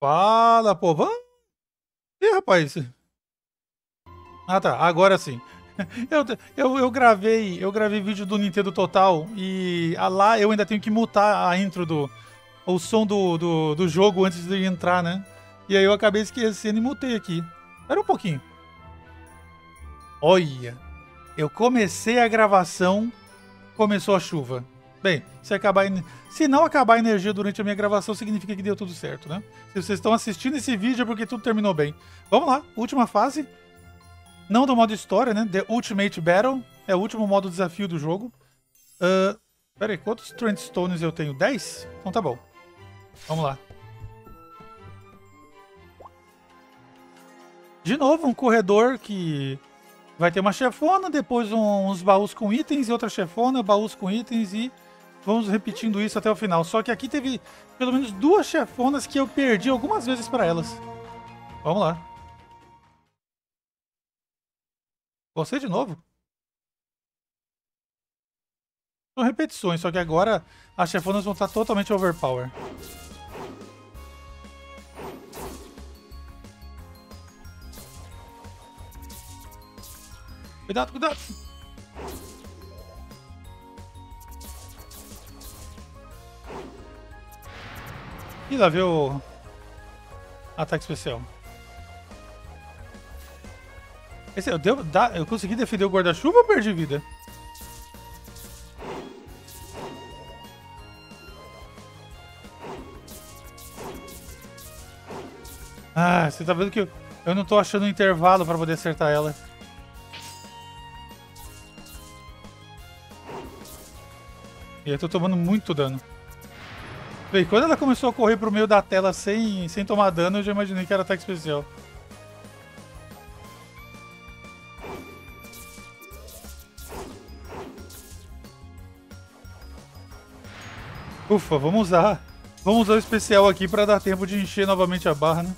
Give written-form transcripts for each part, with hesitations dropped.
Fala, povão. Ih, rapaz. Ah, tá. Agora sim. Eu gravei vídeo do Nintendo Total e lá eu ainda tenho que mutar a intro o som do jogo antes de entrar, né? E aí eu acabei esquecendo e mutei aqui. Espera um pouquinho. Olha, eu comecei a gravação, começou a chuva. Bem, se não acabar a energia durante a minha gravação, significa que deu tudo certo, né? Se vocês estão assistindo esse vídeo é porque tudo terminou bem. Vamos lá, última fase. Não do modo história, né? The Ultimate Battle. É o último modo desafio do jogo. Pera aí, quantos Trendstones eu tenho? 10? Então tá bom. Vamos lá. De novo, um corredor que vai ter uma chefona, depois uns baús com itens e outra chefona, baús com itens e vamos repetindo isso até o final. Só que aqui teve pelo menos duas chefonas que eu perdi algumas vezes para elas. Vamos lá. Você de novo? São repetições, só que agora as chefonas vão estar totalmente overpower. Cuidado, cuidado! Ih, lá veio o ataque especial. Eu consegui defender o guarda-chuva ou perdi vida? Ah, você tá vendo que eu não tô achando um intervalo pra poder acertar ela. E eu tô tomando muito dano. Bem, quando ela começou a correr pro meio da tela sem tomar dano, eu já imaginei que era ataque especial. Ufa, vamos usar o especial aqui pra dar tempo de encher novamente a barra, né?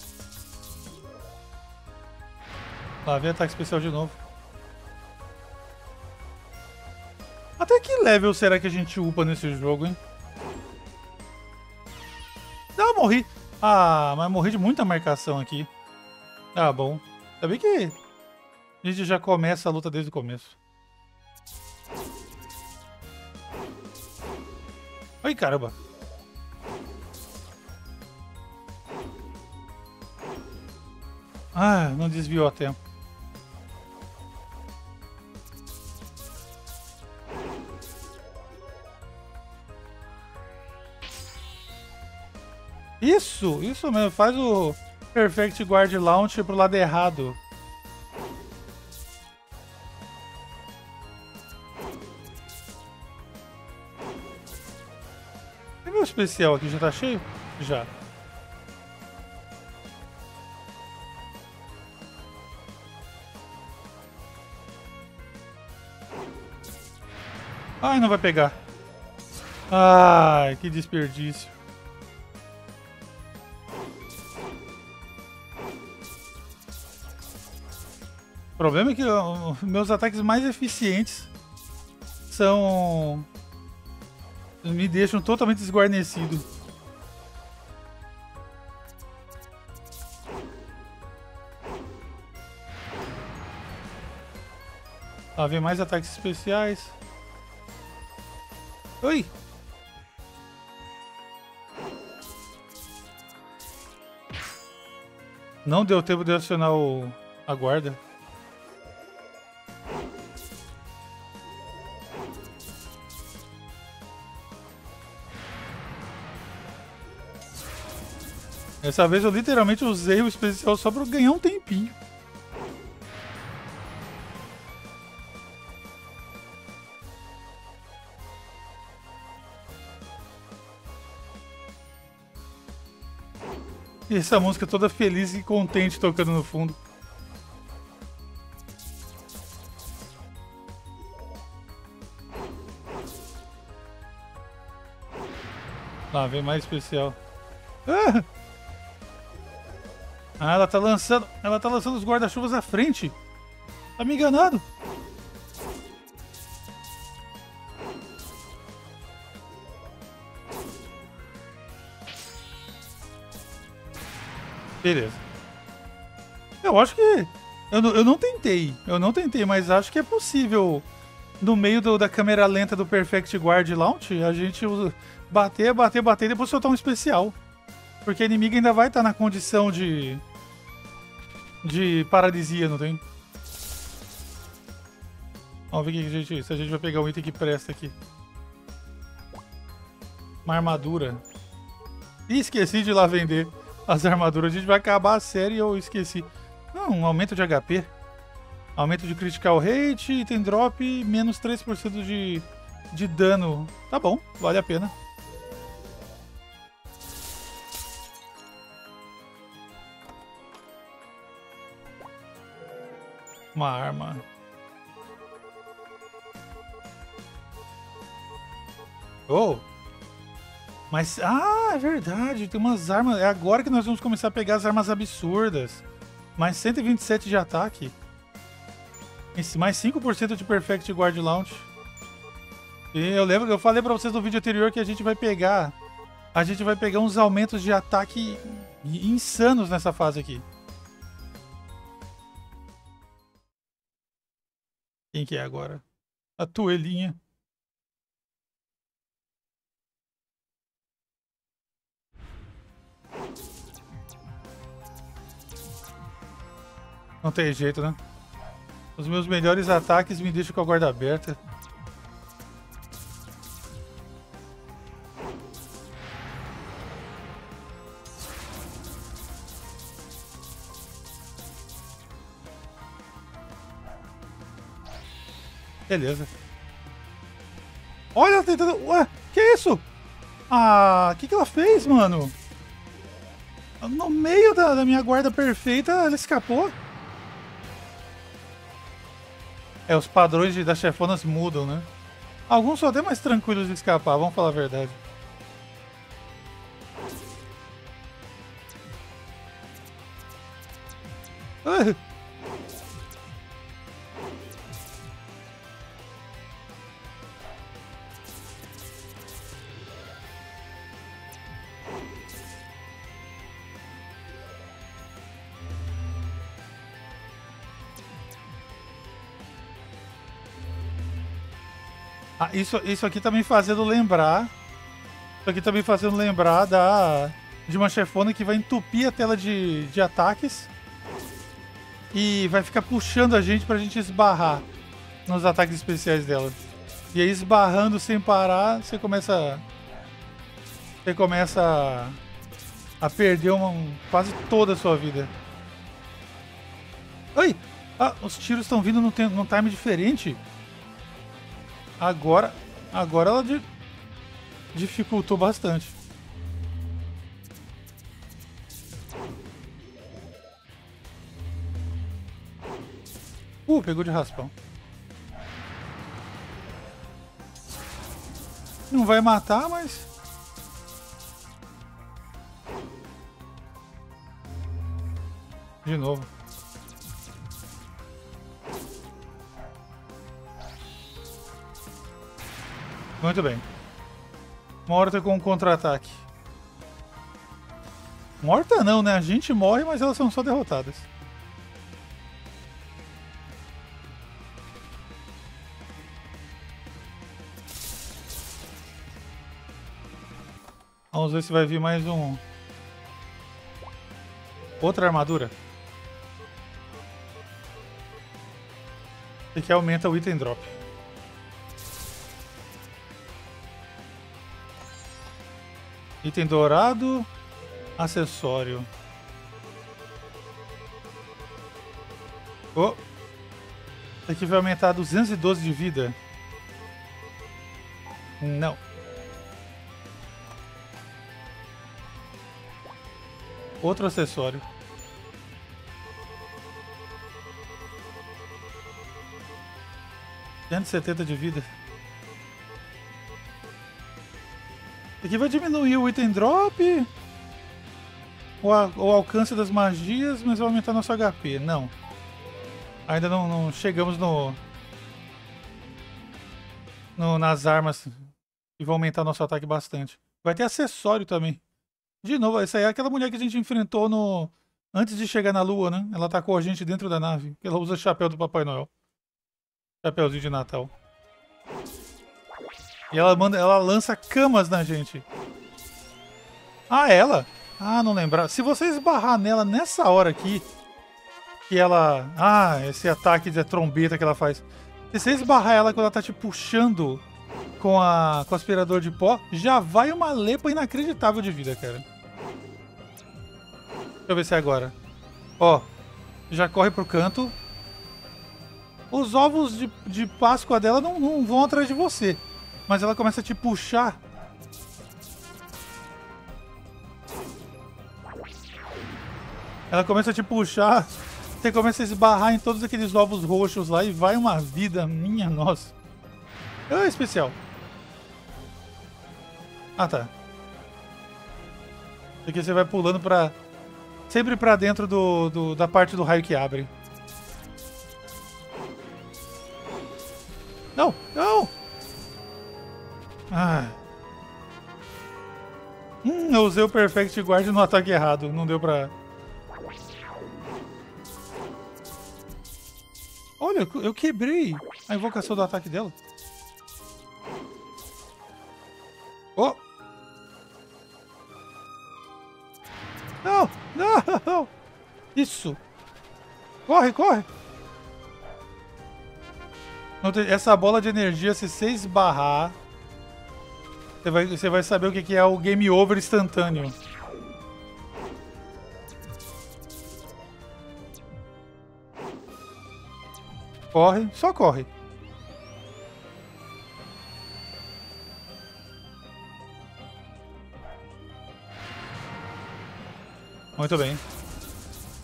Lá vem ataque especial de novo. Até que level será que a gente upa nesse jogo, hein? Não, morri. Ah, mas morri de muita marcação aqui. Ah, bom. Ainda bem que a gente já começa a luta desde o começo. Ai, caramba. Ah, não desviou a tempo. Isso mesmo. Faz o Perfect Guard Launch pro lado errado. O especial aqui já tá cheio? Já. Ai, não vai pegar. Ai, que desperdício. O problema é que meus ataques mais eficientes são... me deixam totalmente desguarnecido. Lá vem mais ataques especiais. Oi! Não deu tempo de acionar a guarda. Dessa vez eu literalmente usei o especial só pra ganhar um tempinho. E essa música toda feliz e contente tocando no fundo. Lá vem mais especial. Ah! Ah, ela tá lançando os guarda-chuvas à frente. Tá me enganando. Beleza. Eu acho que... Eu não tentei, mas acho que é possível, no meio da câmera lenta do Perfect Guard Launch, a gente bater e depois soltar um especial. Porque a inimiga ainda vai estar na condição de paralisia, não tem? Vamos ver se a gente vai pegar um item que presta aqui. Uma armadura. Ih, esqueci de ir lá vender as armaduras. A gente vai acabar a série e eu esqueci. Não, um aumento de HP. Aumento de critical rate, item drop, menos 3% de dano. Tá bom, vale a pena. Uma arma. Oh! Mas, ah, é verdade, tem umas armas. É agora que nós vamos começar a pegar as armas absurdas. Mais 127 de ataque. Esse mais 5% de Perfect Guard Launch. E eu lembro que eu falei pra vocês no vídeo anterior que a gente vai pegar uns aumentos de ataque insanos nessa fase aqui. Quem que é agora? A Toelinha. Não tem jeito, né? Os meus melhores ataques me deixam com a guarda aberta. Beleza. Olha, ela tentando... Ué, que é isso? Ah, que ela fez, mano? No meio da minha guarda perfeita, ela escapou. É, os padrões das chefonas mudam, né? Alguns são até mais tranquilos de escapar, vamos falar a verdade. Ah, isso aqui tá me fazendo lembrar. Isso aqui tá me fazendo lembrar de uma chefona que vai entupir a tela de ataques e vai ficar puxando a gente pra gente esbarrar nos ataques especiais dela. E aí esbarrando sem parar, você começa a perder quase toda a sua vida. Ai! Ah, os tiros estão vindo num time diferente. Agora ela dificultou bastante. Pegou de raspão. Não vai matar, mas... De novo. Muito bem. Morta com um contra-ataque. Morta não, né? A gente morre, mas elas são só derrotadas. Vamos ver se vai vir mais um... Outra armadura. E que aumenta o item drop. Item dourado, acessório. Oh! Isso aqui vai aumentar 212 de vida. Não. Outro acessório. Menos 170 de vida. Aqui vai diminuir o item drop, o alcance das magias, mas vai aumentar nosso HP. Não. Ainda não chegamos nas armas e vai aumentar nosso ataque bastante. Vai ter acessório também. De novo, essa aí é aquela mulher que a gente enfrentou no Antes de chegar na lua, né? Ela atacou a gente dentro da nave. Ela usa o chapéu do Papai Noel. Chapéuzinho de Natal. E ela lança camas na gente. Ah, ela? Ah, não lembrar. Se você esbarrar nela nessa hora aqui, que ela... Ah, esse ataque de trombeta que ela faz. Se você esbarrar ela quando ela tá te puxando com o aspirador de pó, já vai uma lepa inacreditável de vida, cara. Deixa eu ver se é agora. Ó, já corre pro canto. Os ovos de Páscoa dela não vão atrás de você. Mas ela começa a te puxar. Ela começa a te puxar. Você começa a esbarrar em todos aqueles ovos roxos lá e vai uma vida minha, nossa. Ah, especial. Ah, tá. Aqui você vai pulando pra... Sempre pra dentro da parte do raio que abre. Não, não! Ah. Eu usei o Perfect Guard no ataque errado. Não deu pra... Olha, eu quebrei a invocação do ataque dela. Oh! Não! Não! Isso! Corre, corre! Essa bola de energia, se você esbarrar... Você vai saber o que é o game over instantâneo. Corre, só corre. Muito bem.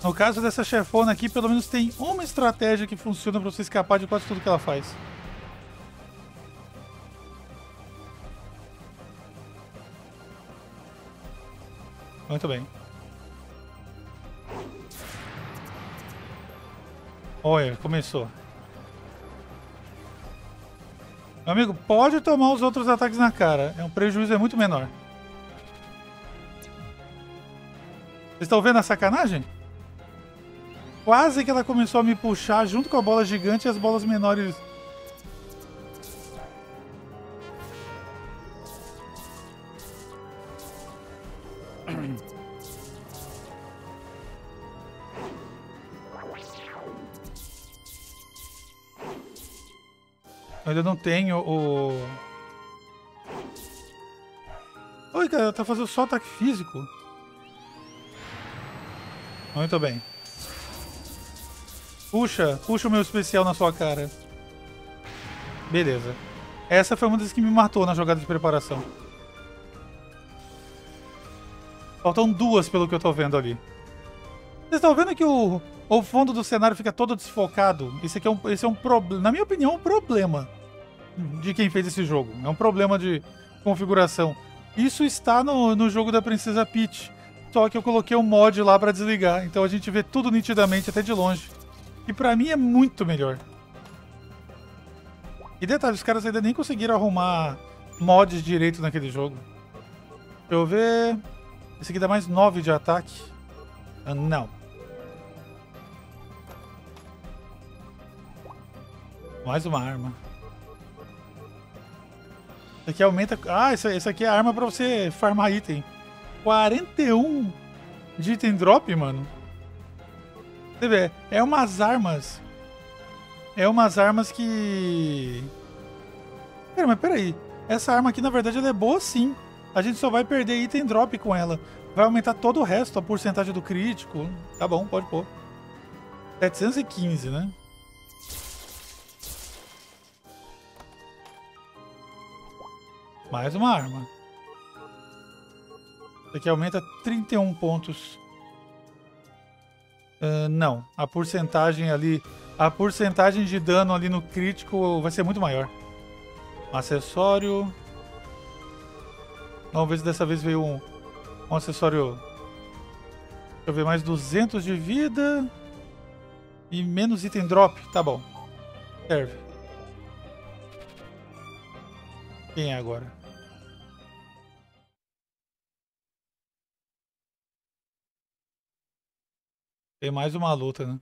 No caso dessa chefona aqui, pelo menos tem uma estratégia que funciona para você escapar de quase tudo que ela faz. Muito bem. Olha, começou. Meu amigo, pode tomar os outros ataques na cara. O prejuízo é muito menor. Vocês estão vendo a sacanagem? Quase que ela começou a me puxar junto com a bola gigante e as bolas menores... Eu ainda não tenho o... Oi, cara, tá fazendo só ataque físico? Muito bem. Puxa o meu especial na sua cara. Beleza. Essa foi uma das que me matou na jogada de preparação. Faltam duas pelo que eu tô vendo ali. Vocês estão vendo que o fundo do cenário fica todo desfocado? Esse é um problema. Na minha opinião, um problema de quem fez esse jogo. É um problema de configuração. Isso está no jogo da Princesa Peach. Só que eu coloquei um mod lá pra desligar. Então a gente vê tudo nitidamente, até de longe. E pra mim é muito melhor. E detalhe, os caras ainda nem conseguiram arrumar mods direito naquele jogo. Deixa eu ver... Esse aqui dá mais 9 de ataque. Ah, não. Mais uma arma. Esse aqui aumenta... Ah, essa aqui é a arma pra você farmar item. 41 de item drop, mano. Você vê, é umas armas... É umas armas que... Pera, mas peraí. Essa arma aqui, na verdade, ela é boa sim. A gente só vai perder item drop com ela. Vai aumentar todo o resto, a porcentagem do crítico. Tá bom, pode pôr. 715, né? Mais uma arma. Isso aqui aumenta 31 pontos. Não. A porcentagem ali... A porcentagem de dano ali no crítico vai ser muito maior. Acessório... Vamos ver se dessa vez veio um acessório... Deixa eu ver, mais 200 de vida... E menos item drop. Tá bom. Serve. Quem é agora? Tem mais uma luta, né?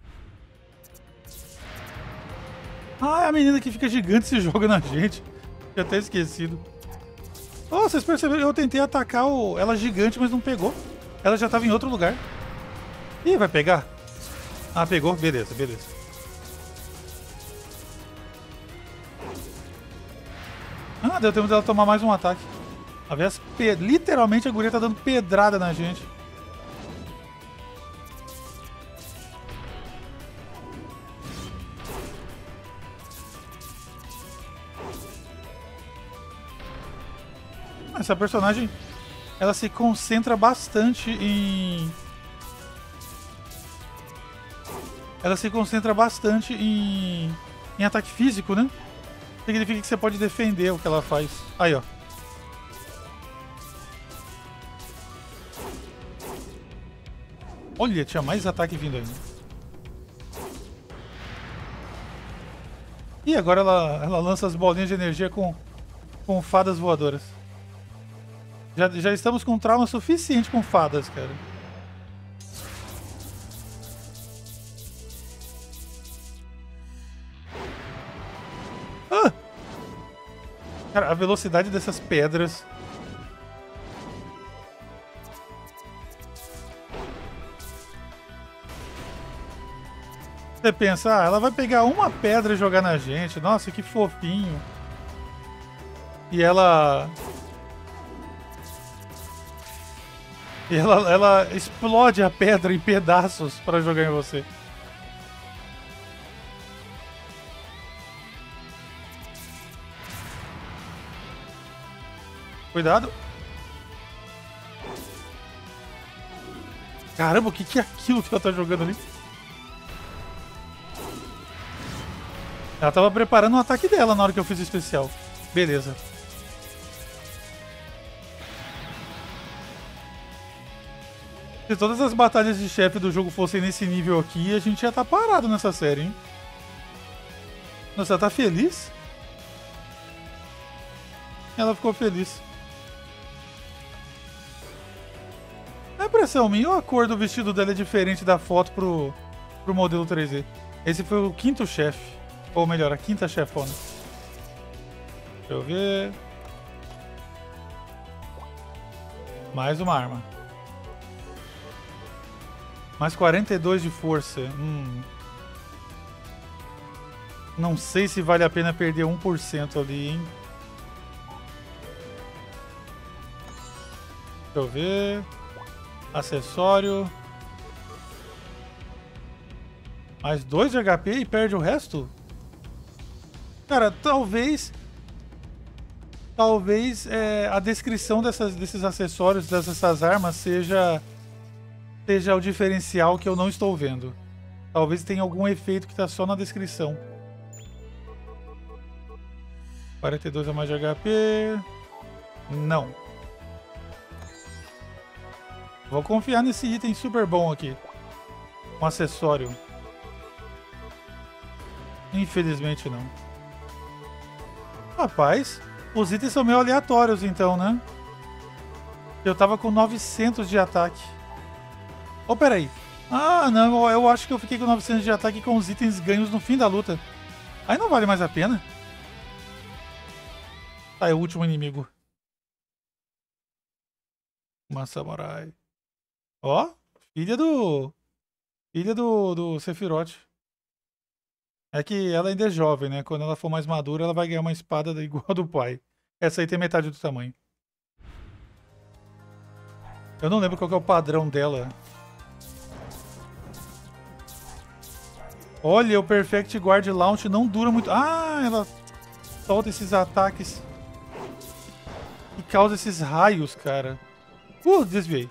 Ah, é a menina que fica gigante se joga na gente. Tinha até esquecido. Oh, vocês perceberam? Eu tentei atacar ela gigante, mas não pegou. Ela já tava em outro lugar. Ih, vai pegar? Ah, pegou. Beleza, beleza. Ah, deu tempo dela tomar mais um ataque. Literalmente a guria tá dando pedrada na gente. Essa personagem, ela se concentra bastante em... Em ataque físico, né? Significa que você pode defender o que ela faz. Aí, ó. Olha, tinha mais ataque vindo ainda. E agora ela lança as bolinhas de energia com fadas voadoras. Já estamos com trauma suficiente com fadas, cara. Ah! Cara, a velocidade dessas pedras. Você pensa, ah, ela vai pegar uma pedra e jogar na gente. Nossa, que fofinho. E ela... Ela explode a pedra em pedaços para jogar em você. Cuidado. Caramba, o que é aquilo que ela tá jogando ali? Ela tava preparando um ataque dela na hora que eu fiz o especial. Beleza. Se todas as batalhas de chefe do jogo fossem nesse nível aqui, a gente já tá parado nessa série, hein? Nossa, ela tá feliz? Ela ficou feliz. É impressão minha ou a cor do vestido dela é diferente da foto pro modelo 3D? Esse foi o quinto chefe. Ou melhor, a quinta chefona. Deixa eu ver... Mais uma arma. Mais 42 de força. Não sei se vale a pena perder 1% ali, hein? Deixa eu ver. Acessório. Mais 2 de HP e perde o resto? Cara, talvez... a descrição desses acessórios, dessas armas, seja o diferencial que eu não estou vendo. Talvez tenha algum efeito que tá só na descrição. 42 a mais de HP... Não. Vou confiar nesse item super bom aqui. Um acessório. Infelizmente não. Rapaz, os itens são meio aleatórios então, né? Eu tava com 900 de ataque. Oh, peraí. Ah, não, eu acho que eu fiquei com 900 de ataque com os itens ganhos no fim da luta. Aí não vale mais a pena. Tá, é o último inimigo. Uma samurai. Ó, filha do Sephiroth. É que ela ainda é jovem, né? Quando ela for mais madura, ela vai ganhar uma espada igual a do pai. Essa aí tem metade do tamanho. Eu não lembro qual que é o padrão dela. Olha, o Perfect Guard Launch não dura muito... Ah, ela solta esses ataques e causa esses raios, cara. Desviei.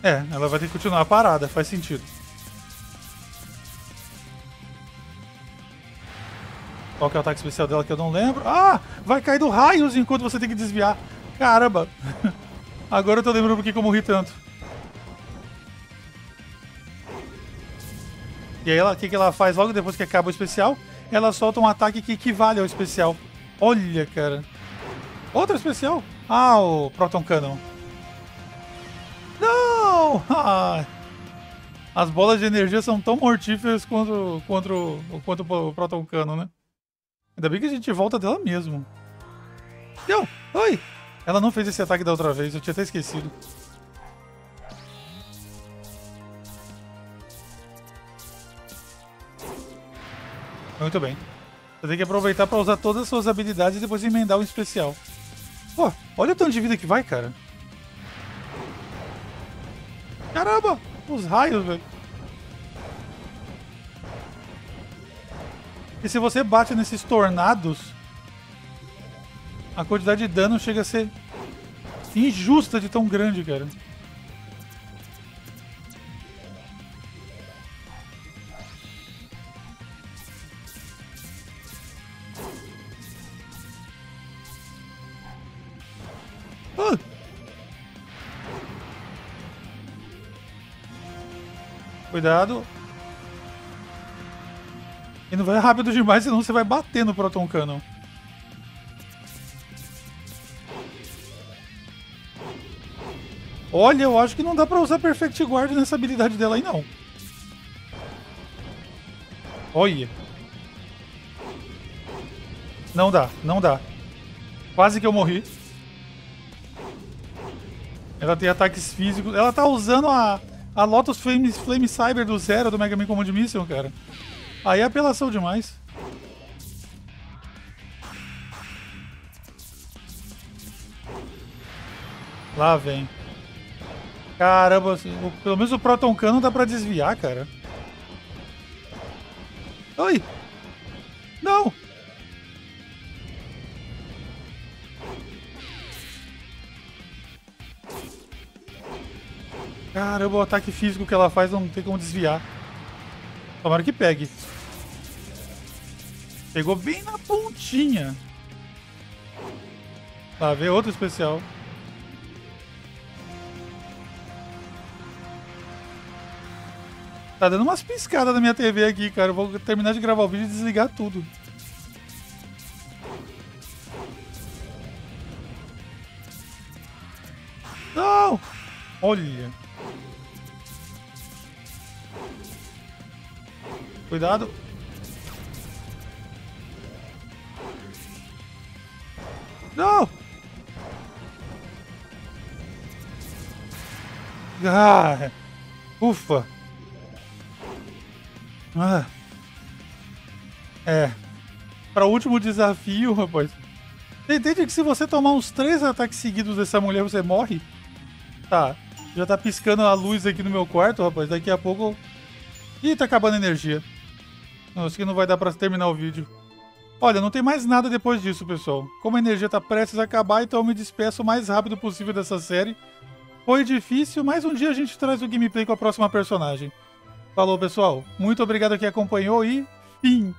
É, ela vai ter que continuar a parada, faz sentido. Qual que é o ataque especial dela que eu não lembro? Ah! Vai cair do raios enquanto você tem que desviar. Caramba! Agora eu tô lembrando porque eu morri tanto. E aí, o que ela faz logo depois que acaba o especial? Ela solta um ataque que equivale ao especial. Olha, cara. Outro especial? Ah, o Proton Cannon. Não! Ah, as bolas de energia são tão mortíferas quanto o Proton Cannon, né? Ainda bem que a gente volta dela mesmo. Não! Oi! Ela não fez esse ataque da outra vez, eu tinha até esquecido. Muito bem. Você tem que aproveitar pra usar todas as suas habilidades e depois emendar um especial. Pô, olha o tanto de vida que vai, cara. Caramba! Os raios, velho. E se você bate nesses tornados, a quantidade de dano chega a ser injusta de tão grande, cara. Cuidado. E não vai rápido demais, senão você vai bater no Proton Cannon. Olha, eu acho que não dá pra usar Perfect Guard nessa habilidade dela aí, não. Olha. Não dá, não dá. Quase que eu morri. Ela tem ataques físicos. Ela tá usando a Lotus Flame Cyber do Zero do Mega Man Command Missile, cara. Aí é apelação demais. Lá vem. Caramba, pelo menos o Proton Cannon dá pra desviar, cara. Ai! Não! Caramba, o ataque físico que ela faz não tem como desviar. Tomara que pegue. Pegou bem na pontinha. Lá vem outro especial. Tá dando umas piscadas na minha TV aqui, cara. Eu vou terminar de gravar o vídeo e desligar tudo. Não! Olha! Cuidado! Não! Ah! Ufa! Ah. É. Para o último desafio, rapaz. Você entende que se você tomar uns 3 ataques seguidos dessa mulher, você morre? Tá. Já tá piscando a luz aqui no meu quarto, rapaz. Daqui a pouco... Ih, tá acabando a energia. Não, acho que não vai dar pra terminar o vídeo. Olha, não tem mais nada depois disso, pessoal. Como a energia tá prestes a acabar, então eu me despeço o mais rápido possível dessa série. Foi difícil, mas um dia a gente traz o gameplay com a próxima personagem. Falou, pessoal. Muito obrigado a quem acompanhou e... Fim!